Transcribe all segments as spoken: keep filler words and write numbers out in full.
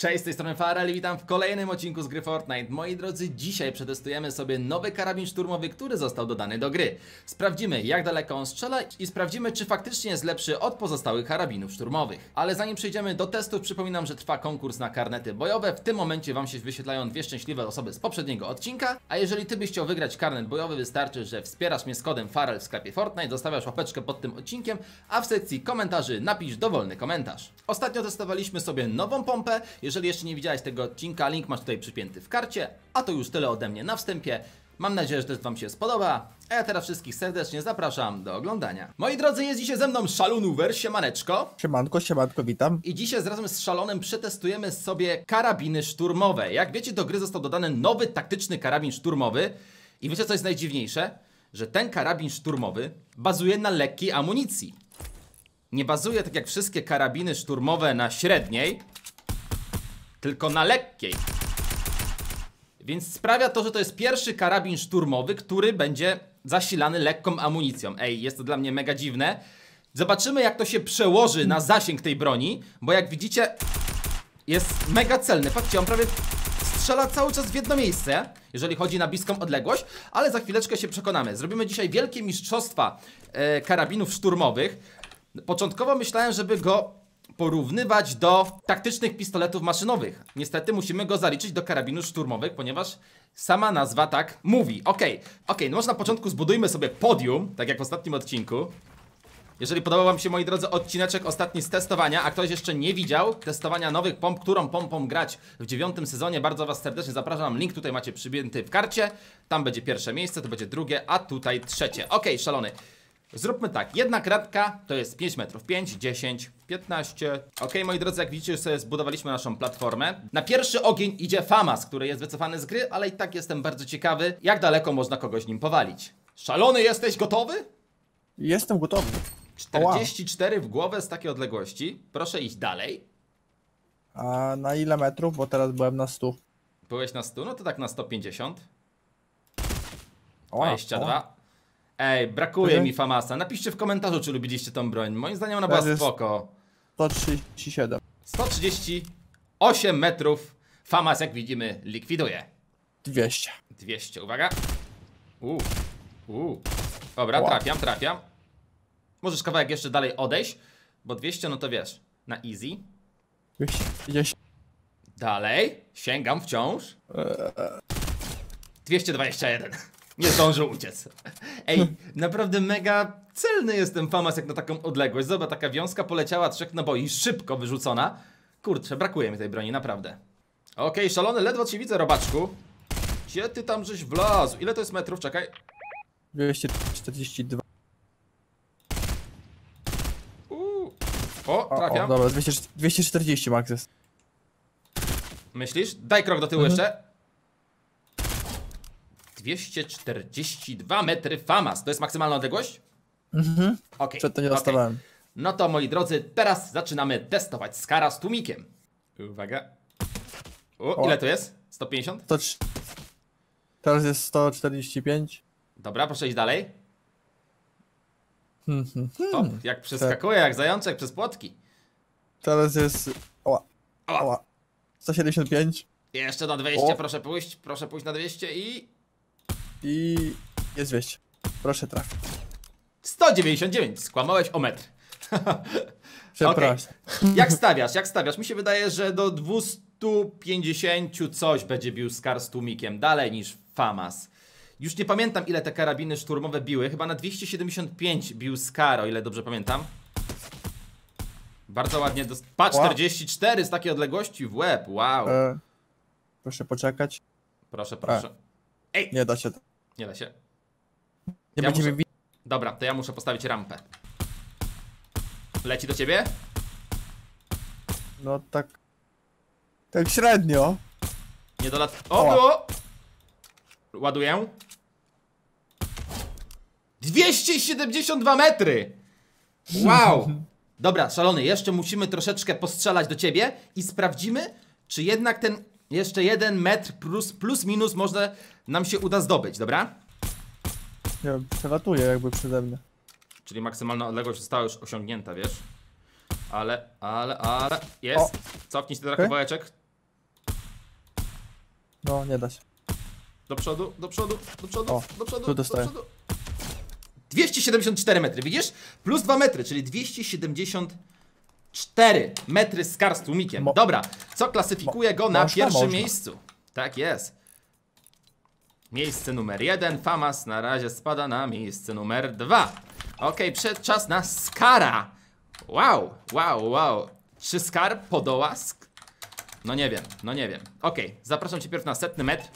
Cześć, z tej strony Farell i witam w kolejnym odcinku z gry Fortnite. Moi drodzy, dzisiaj przetestujemy sobie nowy karabin szturmowy, który został dodany do gry. Sprawdzimy, jak daleko on strzela i sprawdzimy, czy faktycznie jest lepszy od pozostałych karabinów szturmowych. Ale zanim przejdziemy do testów, przypominam, że trwa konkurs na karnety bojowe. W tym momencie Wam się wyświetlają dwie szczęśliwe osoby z poprzedniego odcinka. A jeżeli Ty byś chciał wygrać karnet bojowy, wystarczy, że wspierasz mnie z kodem Farell w sklepie Fortnite, zostawiasz łapeczkę pod tym odcinkiem, a w sekcji komentarzy napisz dowolny komentarz. Ostatnio testowaliśmy sobie nową pompę. Jeżeli jeszcze nie widziałeś tego odcinka, link masz tutaj przypięty w karcie. A to już tyle ode mnie na wstępie. Mam nadzieję, że też Wam się spodoba. A ja teraz wszystkich serdecznie zapraszam do oglądania. Moi drodzy, jest dzisiaj ze mną Szalony Uber, siemaneczko. Siemanko, siemanko, witam. I dzisiaj razem z Szalonem przetestujemy sobie karabiny szturmowe. Jak wiecie, do gry został dodany nowy taktyczny karabin szturmowy. I wiecie, co jest najdziwniejsze? Że ten karabin szturmowy bazuje na lekkiej amunicji. Nie bazuje, tak jak wszystkie karabiny szturmowe, na średniej, tylko na lekkiej. Więc sprawia to, że to jest pierwszy karabin szturmowy, który będzie zasilany lekką amunicją. Ej, jest to dla mnie mega dziwne. Zobaczymy, jak to się przełoży na zasięg tej broni, bo jak widzicie, jest mega celny. Patrzcie, on prawie strzela cały czas w jedno miejsce, jeżeli chodzi na bliską odległość, ale za chwileczkę się przekonamy. Zrobimy dzisiaj wielkie mistrzostwa e, karabinów szturmowych. Początkowo myślałem, żeby go porównywać do taktycznych pistoletów maszynowych. Niestety musimy go zaliczyć do karabinów szturmowych, ponieważ sama nazwa tak mówi. Okej, okay. okej, okay, no może na początku zbudujmy sobie podium, tak jak w ostatnim odcinku. Jeżeli podobał Wam się, moi drodzy, odcineczek ostatni z testowania, a ktoś jeszcze nie widział testowania nowych pomp, którą pompą grać w dziewiątym sezonie, bardzo Was serdecznie zapraszam. Link tutaj macie przypięty w karcie. Tam będzie pierwsze miejsce, to będzie drugie, a tutaj trzecie. Okej, okay, Szalony. Zróbmy tak, jedna kratka to jest pięć metrów, pięć, dziesięć, piętnaście. Ok, moi drodzy, jak widzicie, już sobie zbudowaliśmy naszą platformę. Na pierwszy ogień idzie FAMAS, który jest wycofany z gry, ale i tak jestem bardzo ciekawy, jak daleko można kogoś nim powalić. Szalony, jesteś gotowy? Jestem gotowy. czterdzieści cztery w głowę z takiej odległości, proszę iść dalej. A na ile metrów, bo teraz byłem na stu. Byłeś na stu, no to tak na sto pięćdziesiąt. dwadzieścia dwa. Ej, brakuje okay. mi Famasa. Napiszcie w komentarzu, czy lubiliście tą broń. Moim zdaniem ona była spoko. sto trzydzieści siedem. sto trzydzieści osiem metrów. Famas, jak widzimy, likwiduje. dwieście. dwieście, uwaga. U, u. Dobra, wow. trafiam, trafiam. Możesz kawałek jeszcze dalej odejść, bo dwieście, no to wiesz, na easy. dwieście. Dalej, sięgam wciąż. dwieście dwadzieścia jeden. Nie zdążył uciec. Ej, naprawdę mega celny jest ten FAMAS jak na taką odległość. Zobacz, taka wiązka poleciała, trzech naboi, szybko wyrzucona. Kurczę, brakuje mi tej broni, naprawdę. Okej, okay, Szalony, ledwo Cię widzę, robaczku. Gdzie Ty tam żeś wlazł? Ile to jest metrów? Czekaj. dwieście czterdzieści dwa. Uuu. O, trafiam. O, o, dobra, dwieście czterdzieści max jest. Myślisz? Daj krok do tyłu mhm. jeszcze. dwieście czterdzieści dwa metry FAMAS. To jest maksymalna odległość? Mhm. Okej. Przed to nie dostawałem. Okay. No to, moi drodzy, teraz zaczynamy testować Skara z tłumikiem. Uwaga. O, o. Ile to jest? sto pięćdziesiąt? To teraz jest sto czterdzieści pięć. Dobra, proszę iść dalej. Hmm, hmm, Top, jak przeskakuje, tak. jak zajączek przez płotki. Teraz jest... Oła. Oła. sto siedemdziesiąt pięć. Jeszcze na dwieście, o. proszę pójść. Proszę pójść na dwieście i... I jest wieść. Proszę trafić. sto dziewięćdziesiąt dziewięć. Skłamałeś o metr. Przepraszam. Okay. Jak stawiasz? Jak stawiasz? Mi się wydaje, że do dwustu pięćdziesięciu coś będzie bił Skar z tłumikiem. Dalej niż FAMAS. Już nie pamiętam, ile te karabiny szturmowe biły. Chyba na dwieście siedemdziesiąt pięć bił Skar, o ile dobrze pamiętam. Bardzo ładnie. Do... Pa, czterdzieści cztery z takiej odległości w łeb. Wow. E, proszę poczekać. Proszę, proszę. E. Ej! Nie da się. Nie da się. Nie ja będziemy muszę... Dobra, to ja muszę postawić rampę. Leci do ciebie? No tak. Tak średnio. Nie dolat. O, było! Ładuję. dwieście siedemdziesiąt dwa metry! Wow! Dobra, Szalony, jeszcze musimy troszeczkę postrzelać do ciebie i sprawdzimy, czy jednak ten. Jeszcze jeden metr plus, plus minus może nam się uda zdobyć, dobra? Ja przelatuję jakby przede mnie. Czyli maksymalna odległość została już osiągnięta, wiesz? Ale, ale, ale... Jest! O. Cofnij się do okay. kawałeczek. No, nie da się. Do przodu, do przodu, do przodu, o, do przodu, do przodu. dwieście siedemdziesiąt cztery metry, widzisz? Plus dwa metry, czyli dwieście siedemdziesiąt cztery metry skar z tłumikiem. Mo Dobra, co klasyfikuje go na można, pierwszym można. miejscu. Tak jest. Miejsce numer jeden. FAMAS na razie spada na miejsce numer dwa. Ok, przed czas na Skara. Wow, wow, wow. Czy Skar podoła? Sk no nie wiem, no nie wiem. Ok, zapraszam cię pierw na setny metr.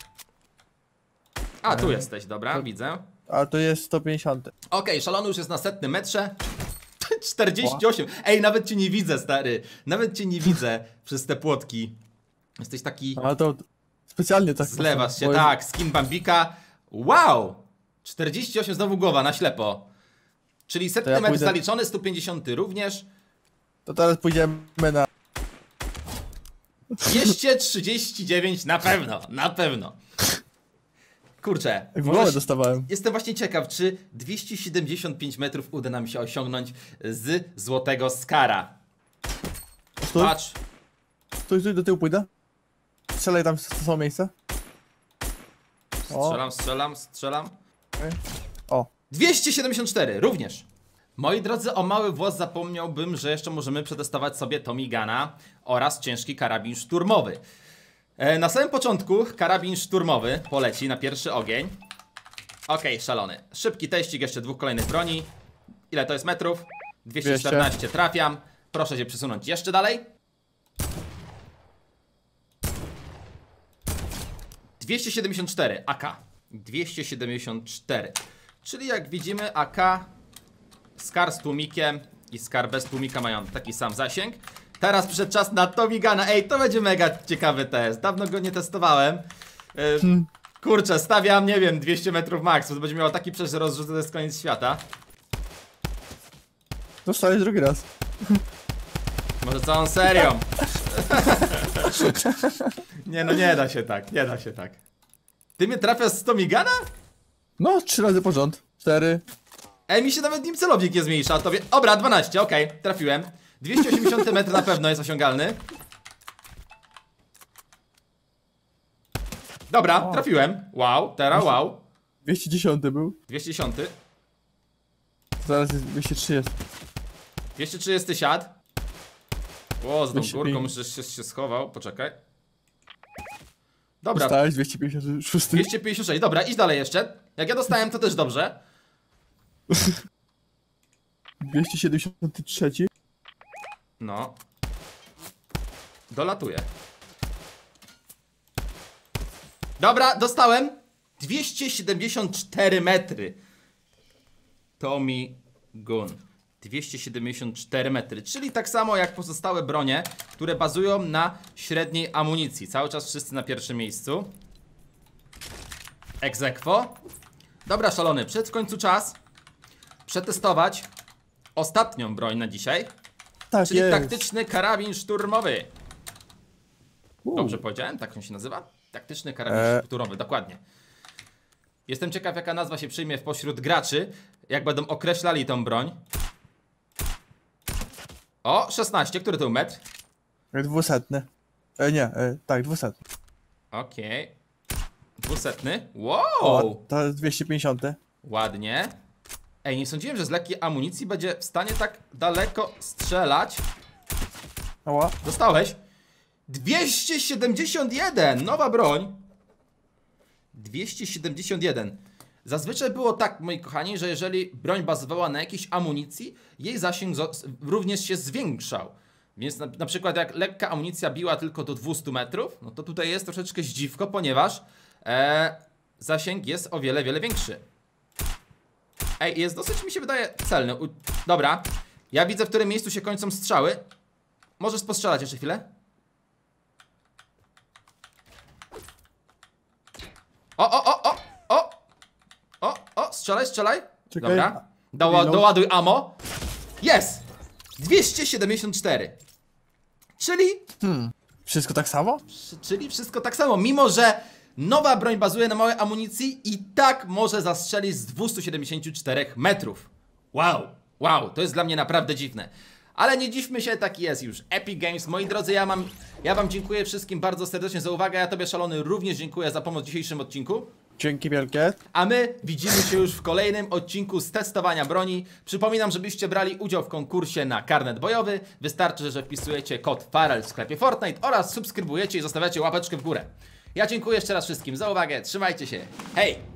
A, tu jesteś, dobra, to, widzę. A to jest sto pięćdziesiąt. Ok, szalony już jest na setnym metrze. czterdzieści osiem. Ej, nawet cię nie widzę, stary. Nawet cię nie widzę przez te płotki. Jesteś taki... A to specjalnie tak... Zlewasz się, tak. Skin Bambika. Wow! czterdzieści osiem, znowu głowa, na ślepo. Czyli setny ja metr pójdę... zaliczony, sto pięćdziesiąt również. To teraz pójdziemy na... dwieście trzydzieści dziewięć na pewno, na pewno. Kurczę, właśnie, dostawałem. Jestem właśnie ciekaw, czy dwieście siedemdziesiąt pięć metrów uda nam się osiągnąć z złotego skara. Stój. Patrz. Stój, stój, do tyłu pójdę. Strzelaj tam, co są miejsca. Strzelam, strzelam, strzelam. Okay. O. dwieście siedemdziesiąt cztery, również. Moi drodzy, o mały włos zapomniałbym, że jeszcze możemy przetestować sobie Tommy Guna oraz ciężki karabin szturmowy. Na samym początku karabin szturmowy poleci na pierwszy ogień. Okej, okay, szalony. Szybki teścik jeszcze dwóch kolejnych broni. Ile to jest metrów? dwieście czternaście, trafiam. Proszę się przesunąć jeszcze dalej. dwieście siedemdziesiąt cztery, A K. dwieście siedemdziesiąt cztery. Czyli jak widzimy, A K, skar z tłumikiem i skar bez tłumika mają taki sam zasięg. Teraz przyszedł czas na Tommy Guna. Ej, to będzie mega ciekawy test. Dawno go nie testowałem. Yy, hmm. Kurczę, stawiam, nie wiem, dwieście metrów max. To będzie miał taki przecież rozrzut, to jest koniec świata. Dostałeś drugi raz. Może całą serią. Nie no, nie da się tak, nie da się tak. Ty mnie trafiasz z Tommy Guna? No, trzy razy po rząd. Cztery. Ej, mi się nawet nim celownik nie zmniejsza. Tobie... Dobra, dwanaście, okej, okay, trafiłem. dwieście osiemdziesiąt metrów na pewno jest osiągalny. Dobra, wow. Trafiłem. Wow, teraz wow. dwieście dziesięć był. dwieście dziesięć. Zaraz jest dwieście trzydzieści. dwieście trzydzieści siad. O, z tą górką muszę się, się schował, poczekaj. Dobra. Dostałeś dwieście pięćdziesiąt sześć. dwieście pięćdziesiąt sześć, dobra, idź dalej jeszcze. Jak ja dostałem, to też dobrze. dwieście siedemdziesiąt trzy. No. Dolatuję. Dobra, dostałem dwieście siedemdziesiąt cztery metry. Tommy Gun. dwieście siedemdziesiąt cztery metry, czyli tak samo jak pozostałe bronie, które bazują na średniej amunicji. Cały czas wszyscy na pierwszym miejscu. Ex aequo. Dobra, szalony, przed w końcu czas przetestować ostatnią broń na dzisiaj. Tak, czyli jest. Taktyczny karabin szturmowy. Uu. Dobrze powiedziałem? Tak on się nazywa? Taktyczny karabin e... szturmowy, dokładnie. Jestem ciekaw, jaka nazwa się przyjmie pośród graczy, jak będą określali tą broń. O, szesnaście, który to metr? dwieście. E, nie, e, tak, dwieście. Okej. dwieście. Wow! O, to jest dwieście pięćdziesiąt. Ładnie. Ej, nie sądziłem, że z lekkiej amunicji będzie w stanie tak daleko strzelać. Ała. Dostałeś? dwieście siedemdziesiąt jeden! Nowa broń. dwieście siedemdziesiąt jeden. Zazwyczaj było tak, moi kochani, że jeżeli broń bazowała na jakiejś amunicji, jej zasięg również się zwiększał. Więc na, na przykład jak lekka amunicja biła tylko do dwieście metrów, no to tutaj jest troszeczkę zdziwko, ponieważ e, zasięg jest o wiele, wiele większy. Ej, jest dosyć, mi się wydaje, celny. U... Dobra, ja widzę, w którym miejscu się kończą strzały. Możesz postrzelać jeszcze chwilę. O, o, o, o, o, o, o, strzelaj, strzelaj. Czekaj. Dobra, Do, doładuj ammo. Jest! dwieście siedemdziesiąt cztery. Czyli... Hmm. Wszystko tak samo? Czyli wszystko tak samo, mimo że... Nowa broń bazuje na małej amunicji i tak może zastrzelić z dwieście siedemdziesiąt cztery metrów. Wow, wow, to jest dla mnie naprawdę dziwne. Ale nie dziwmy się, tak jest już. Epic Games, moi drodzy, ja mam, ja wam dziękuję wszystkim bardzo serdecznie za uwagę. Ja tobie, Szalony, również dziękuję za pomoc w dzisiejszym odcinku. Dzięki wielkie. A my widzimy się już w kolejnym odcinku z testowania broni. Przypominam, żebyście brali udział w konkursie na karnet bojowy. Wystarczy, że wpisujecie kod Farell w sklepie Fortnite oraz subskrybujecie i zostawiacie łapeczkę w górę. Ja dziękuję jeszcze raz wszystkim za uwagę. Trzymajcie się. Hej!